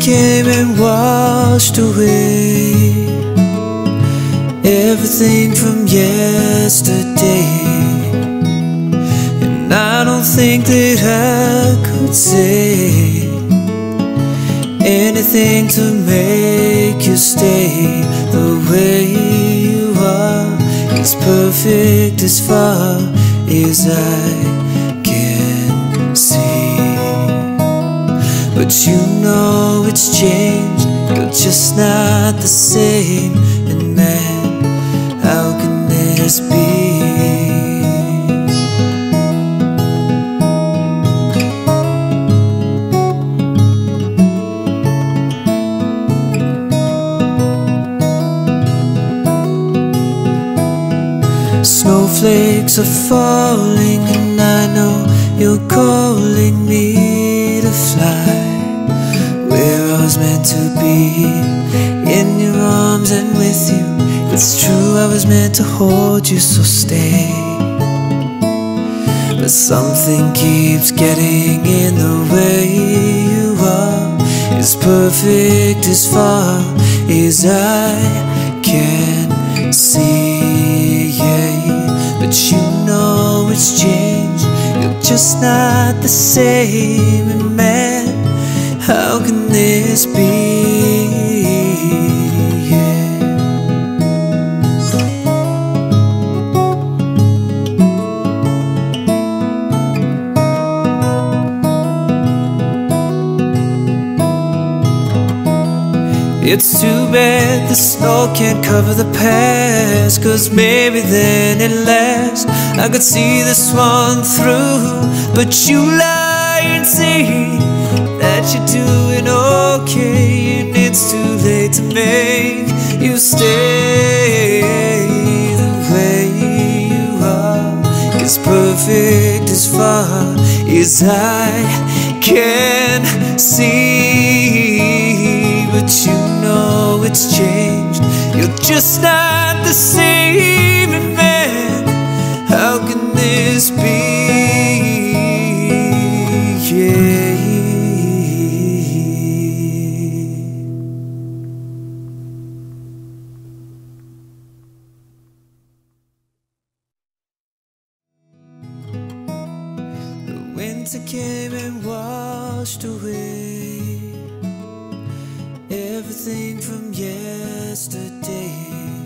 came and washed away everything from yesterday, and I don't think that I could say anything to make you stay. The way you are is perfect as far as I can see, but you know it's changed, you're just not the same. And man, how can this be? Snowflakes are falling and I know you're calling me to fly, where I was meant to be, in your arms and with you. It's true, I was meant to hold you, so stay, but something keeps getting in the way. You are as perfect as far as I can see, yeah. But you know it's changed, you're just not the same. And man, how can this be? It's too bad the snow can't cover the past, cause maybe then at last I could see this one through. But you lie and say that you're doing okay, and it's too late to make you stay. The way you are is perfect as far as I can see, but you know it's changed, you're just not the same. And man, how can this be? Yeah. Winter came and washed away everything from yesterday.